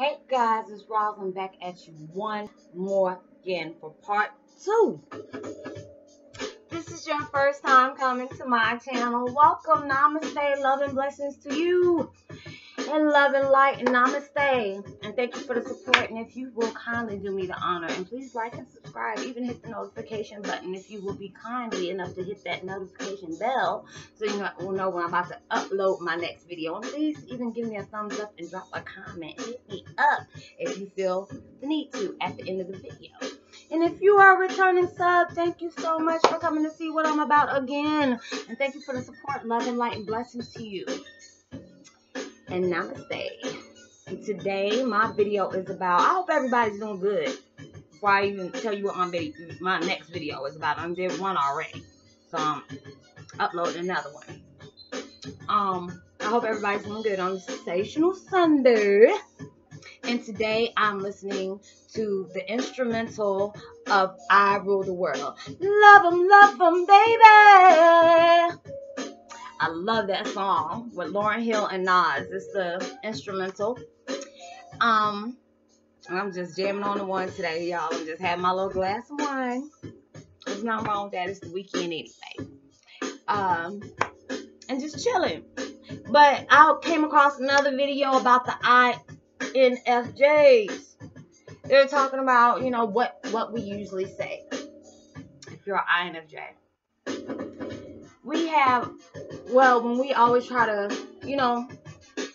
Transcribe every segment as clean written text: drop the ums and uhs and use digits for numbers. Hey guys, it's Roslyn back at you one more again for part two. This is your first time coming to my channel. Welcome, namaste, love and blessings to you. And love and light and namaste. And thank you for the support. And if you will kindly do me the honor, and please like and subscribe, even hit the notification button if you will be kindly enough to hit that notification bell so you will know when I'm about to upload my next video. And please even give me a thumbs up and drop a comment. Hit me up if you feel the need to at the end of the video. And if you are a returning sub, thank you so much for coming to see what I'm about again. And thank you for the support, love and light and blessings to you. And namaste. And today my video is about, I hope everybody's doing good. Before I even tell you what my next video is about, I did one already, so I'm uploading another one. I hope everybody's doing good on this sensational Sunday. And today I'm listening to the instrumental of I Rule the World. Love 'em, baby. I love that song with Lauryn Hill and Nas. It's the instrumental. I'm just jamming on the one today, y'all. I'm just having my little glass of wine. There's nothing wrong with that. It's the weekend anyway. And just chilling. But I came across another video about the INFJs. They're talking about, you know, what we usually say. If you're an INFJ. We have... Well, when we always try to, you know,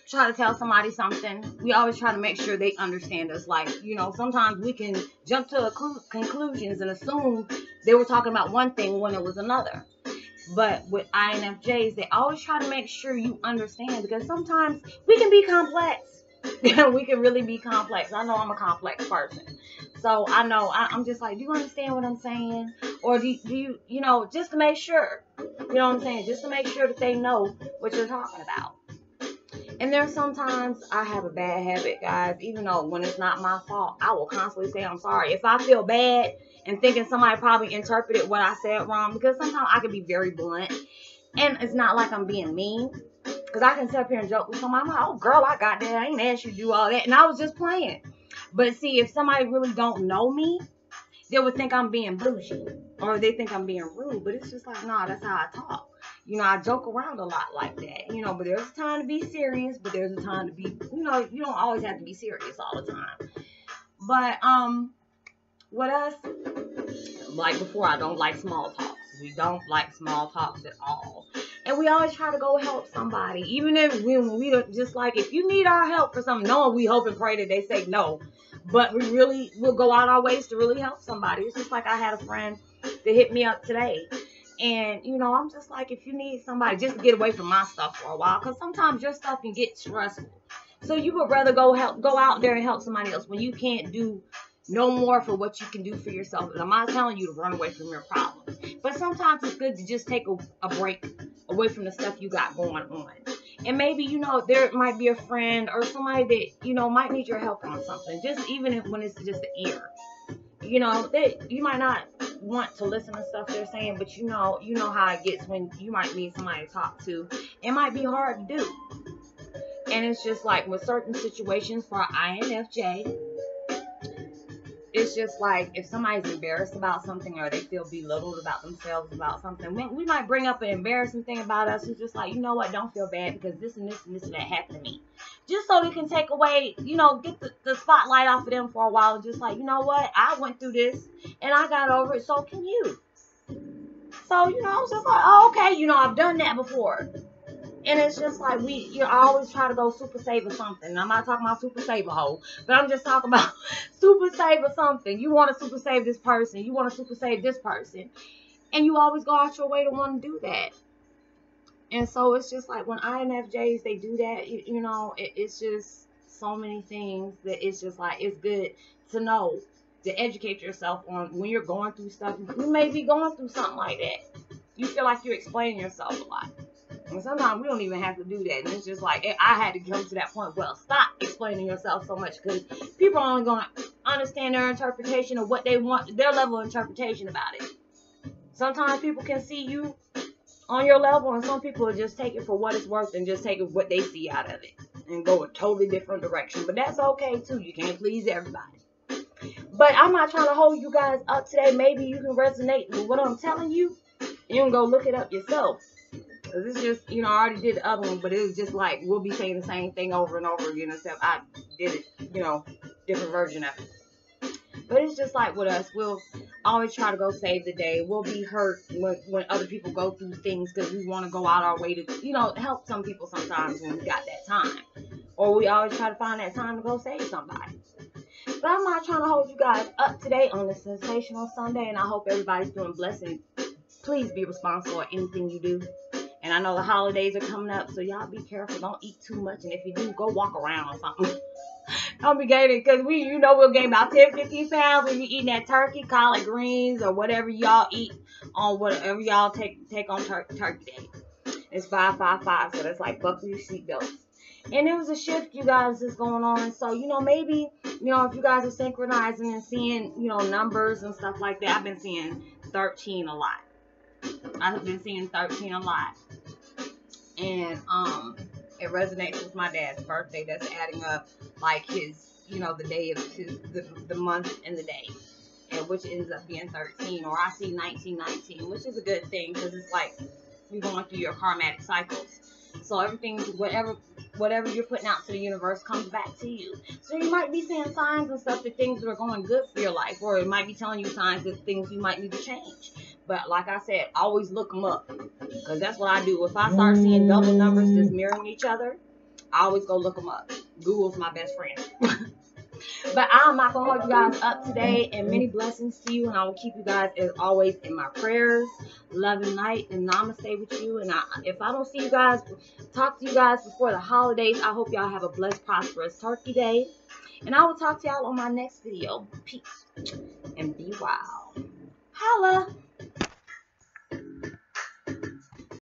try to tell somebody something, we always try to make sure they understand us. Like, you know, sometimes we can jump to conclusions and assume they were talking about one thing when it was another. But with INFJs, they always try to make sure you understand, because sometimes we can be complex. We can really be complex. I know I'm a complex person. So I know I'm just like, do you understand what I'm saying? Or do you, you know, just to make sure, you know what I'm saying? Just to make sure that they know what you're talking about. And there's sometimes I have a bad habit, guys, even though when it's not my fault, I will constantly say I'm sorry. If I feel bad and thinking somebody probably interpreted what I said wrong, because sometimes I can be very blunt. And it's not like I'm being mean. Because I can sit up here and joke with somebody. I'm like, oh, girl, I got that. I ain't asked you to do all that. And I was just playing. But see, if somebody really don't know me, they would think I'm being bougie. Or they think I'm being rude. But it's just like, nah, that's how I talk. You know, I joke around a lot like that. You know, but there's a time to be serious. But there's a time to be, you know, you don't always have to be serious all the time. But, what else? Like before, I don't like small talks. We don't like small talks at all. And we always try to go help somebody. Even if we don't, just like, if you need our help for something, knowing we hope and pray that they say no. But we really will go out our ways to really help somebody. It's just like I had a friend that hit me up today. And, you know, I'm just like, if you need somebody, just get away from my stuff for a while. Because sometimes your stuff can get stressful. So you would rather go out there and help somebody else when you can't do no more for what you can do for yourself. And I'm not telling you to run away from your problems. But sometimes it's good to just take a break away from the stuff you got going on. And maybe, you know, there might be a friend or somebody that, you know, might need your help on something. Just even if when it's just an ear. You know, that you might not want to listen to stuff they're saying, but you know how it gets when you might need somebody to talk to. It might be hard to do. And it's just like with certain situations for INFJ, it's just like if somebody's embarrassed about something or they feel belittled about themselves about something, we might bring up an embarrassing thing about us. It's just like, you know what, don't feel bad because this and this and this and that happened to me. Just so we can take away, you know, get the spotlight off of them for a while and just like, you know what, I went through this and I got over it, so can you. So, you know, I was just like, oh, okay, you know, I've done that before. And it's just like you always try to go super save or something. And I'm not talking about super save a hoe, but I'm just talking about super save or something. You want to super save this person. You want to super save this person. And you always go out your way to want to do that. And so it's just like when INFJs, they do that, you know, it's just so many things that it's just like it's good to know, to educate yourself on when you're going through stuff. You may be going through something like that. You feel like you're explaining yourself a lot. And sometimes we don't even have to do that. And it's just like, I had to come to that point. Well, stop explaining yourself so much, because people are only going to understand their interpretation of what they want, their level of interpretation about it. Sometimes people can see you on your level, and some people will just take it for what it's worth and just take what they see out of it. and go a totally different direction. But that's okay too. You can't please everybody. But I'm not trying to hold you guys up today. Maybe you can resonate with what I'm telling you. You can go look it up yourself. This is just, you know, I already did the other one, but it was just like, we'll be saying the same thing over and over again, except I did it, you know, different version of it. But it's just like with us, we'll always try to go save the day. We'll be hurt when other people go through things because we want to go out our way to, you know, help some people sometimes when we got that time. Or we always try to find that time to go save somebody. But I'm not trying to hold you guys up today on this sensational Sunday, and I hope everybody's doing blessed. Please be responsible at anything you do. And I know the holidays are coming up, so y'all be careful. Don't eat too much. And if you do, go walk around or something. Don't be gaining, because we, you know, we'll gain about 10, 15 pounds when you eating that turkey, collard greens, or whatever y'all eat on whatever y'all take on turkey day. It's 5-5-5, so that's like buckle your seatbelts. And there was a shift, you guys, that's going on. So, you know, maybe, you know, if you guys are synchronizing and seeing, you know, numbers and stuff like that. I've been seeing 13 a lot. I've been seeing 13 a lot, and it resonates with my dad's birthday. That's adding up like his, you know, the day of his, the month and the day, and which ends up being 13. Or I see 1919, which is a good thing because it's like you're going through your karmatic cycles. So everything, whatever you're putting out to the universe comes back to you. So you might be seeing signs and stuff that things that are going good for your life, or it might be telling you signs that things you might need to change. But like I said, always look them up, because that's what I do. If I start seeing double numbers just mirroring each other, I always go look them up. Google's my best friend. But I'm not going to hold you guys up today, and many blessings to you, and I will keep you guys, as always, in my prayers. Love and light, and namaste with you. And if I don't see you guys, talk to you guys before the holidays, I hope y'all have a blessed, prosperous turkey day. And I will talk to y'all on my next video. Peace, and be wild. Holla!